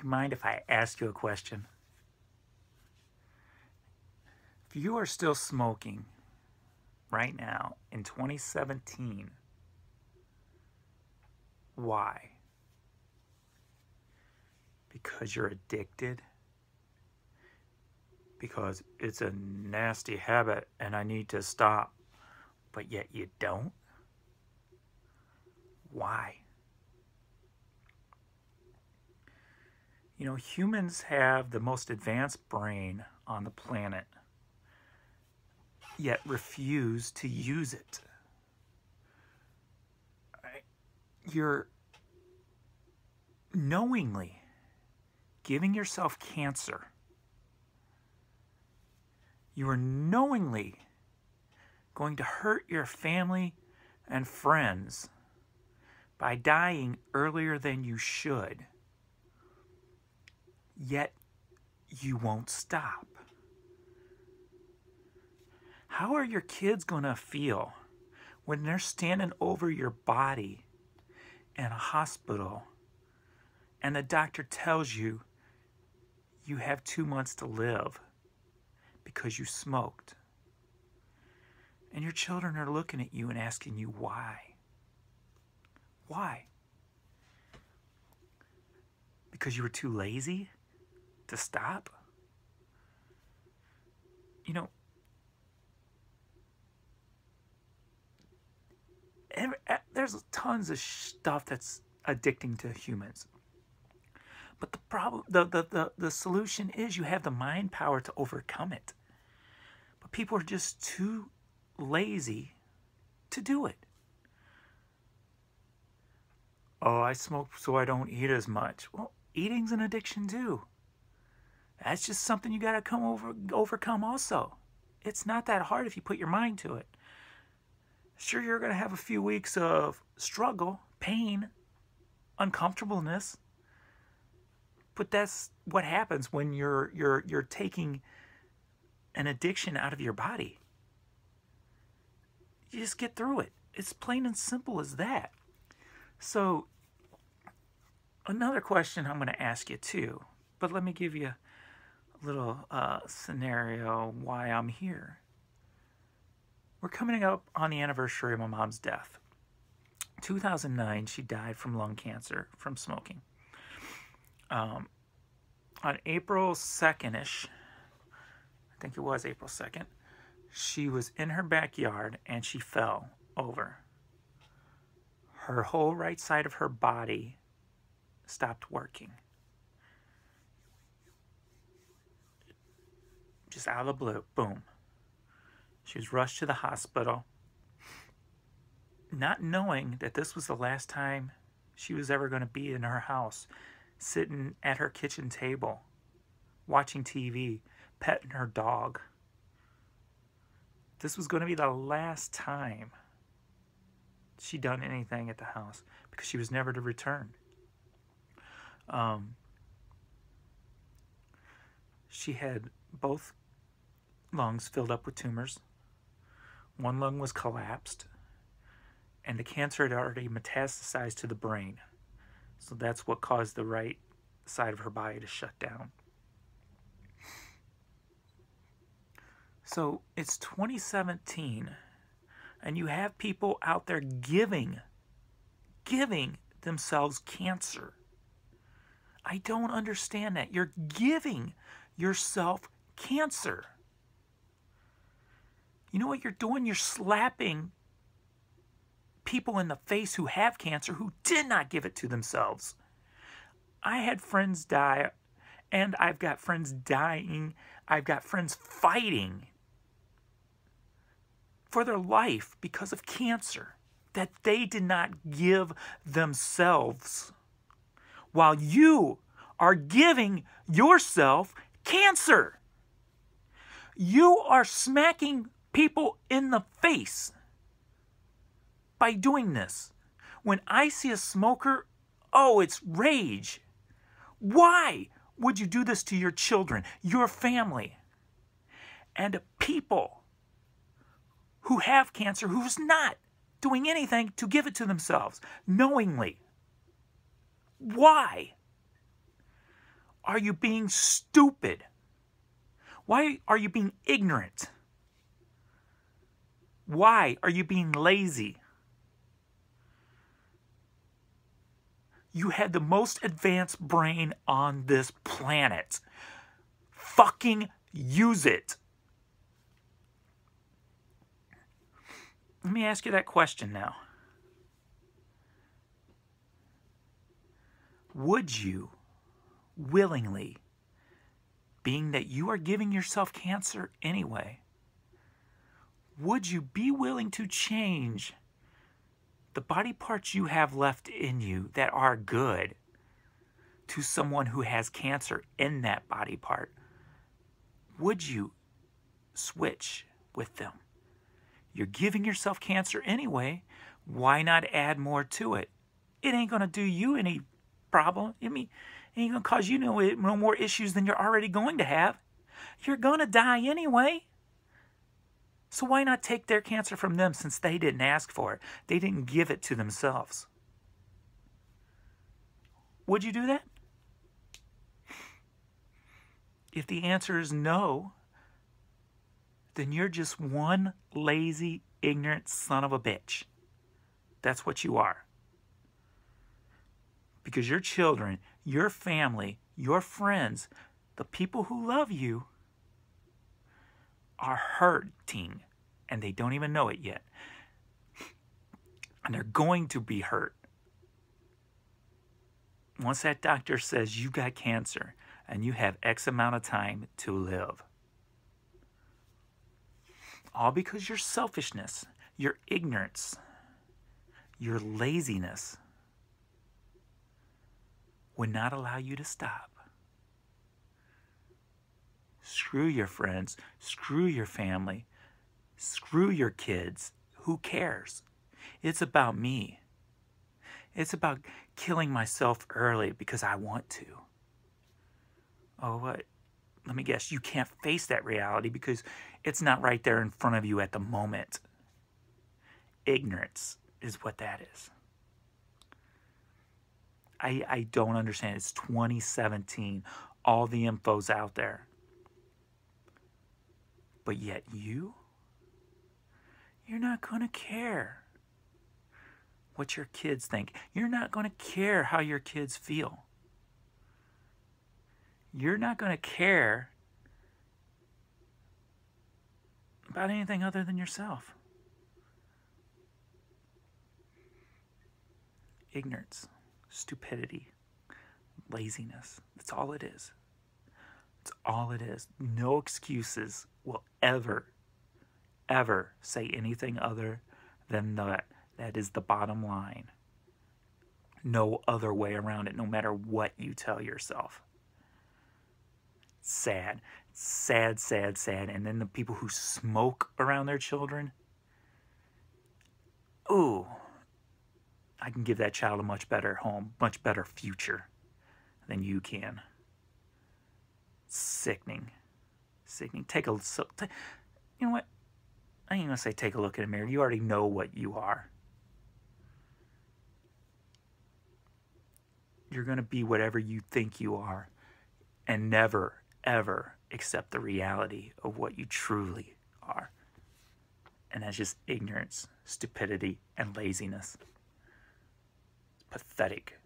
Do you mind if I ask you a question? If you are still smoking right now in 2017, why? Because you're addicted? Because it's a nasty habit and I need to stop, but yet you don't? Why? You know, humans have the most advanced brain on the planet, yet refuse to use it. You're knowingly giving yourself cancer. You are knowingly going to hurt your family and friends by dying earlier than you should. Yet you won't stop. How are your kids gonna feel when they're standing over your body in a hospital and the doctor tells you you have 2 months to live because you smoked? And your children are looking at you and asking you why. Why? Because you were too lazy to stop? You know, there's tons of stuff that's addicting to humans. But the problem, the solution is you have the mind power to overcome it. But people are just too lazy to do it. Oh, I smoke so I don't eat as much. Well, eating's an addiction too. That's just something you gotta overcome also. It's not that hard if you put your mind to it. Sure, you're gonna have a few weeks of struggle, pain, uncomfortableness, but that's what happens when you're taking an addiction out of your body. You just get through it. It's plain and simple as that. So, another question I'm going to ask you too, but let me give you a little scenario why I'm here. We're coming up on the anniversary of my mom's death. 2009, she died from lung cancer from smoking. On April 2nd-ish, I think it was April 2nd, she was in her backyard and she fell over. Her whole right side of her body stopped working. Just out of the blue, boom. She was rushed to the hospital, not knowing that this was the last time she was ever going to be in her house, sitting at her kitchen table, watching TV, petting her dog. This was going to be the last time she done anything at the house because she was never to return. She had both lungs filled up with tumors. One lung was collapsed and the cancer had already metastasized to the brain. So that's what caused the right side of her body to shut down. So it's 2017. And you have people out there giving themselves cancer. I don't understand that. You're giving yourself cancer. You know what you're doing? You're slapping people in the face who have cancer who did not give it to themselves. I had friends die, and I've got friends dying. I've got friends fighting for their life because of cancer that they did not give themselves, while you are giving yourself cancer. You are smacking people in the face by doing this. When I see a smoker, oh, it's rage. Why would you do this to your children, your family, and people who have cancer, who's not doing anything to give it to themselves knowingly? Why? are you being stupid? Why are you being ignorant? Why are you being lazy? You had the most advanced brain on this planet. Fucking use it. Let me ask you that question now. Would you willingly, being that you are giving yourself cancer anyway, would you be willing to change the body parts you have left in you that are good to someone who has cancer in that body part? Would you switch with them? You're giving yourself cancer anyway. Why not add more to it? It ain't going to do you any problem. I mean, it ain't going to cause you no more issues than you're already going to have. You're going to die anyway. So why not take their cancer from them since they didn't ask for it? They didn't give it to themselves. Would you do that? If the answer is no, then you're just one lazy, ignorant son of a bitch. That's what you are. Because your children, your family, your friends, the people who love you, are hurting, and they don't even know it yet. And they're going to be hurt. Once that doctor says you got cancer and you have X amount of time to live. All because your selfishness, your ignorance, your laziness would not allow you to stop. Screw your friends, screw your family, screw your kids. Who cares? It's about me. It's about killing myself early because I want to. Oh, what? Let me guess. You can't face that reality because it's not right there in front of you at the moment. Ignorance is what that is. I don't understand. It's 2017. All the info's out there. But yet you're not going to care what your kids think. You're not going to care how your kids feel. You're not going to care about anything other than yourself. Ignorance, stupidity, laziness. That's all it is. It's all it is. No excuses will ever say anything other than that. That is the bottom line. No other way around it, no matter what you tell yourself. Sad. Sad, sad, sad. And then the people who smoke around their children. Ooh, I can give that child a much better home, much better future than you can. Sickening. Sickening. You know what? I ain't gonna say take a look in the mirror. You already know what you are. You're gonna be whatever you think you are and never, ever accept the reality of what you truly are. And that's just ignorance, stupidity, and laziness. It's pathetic.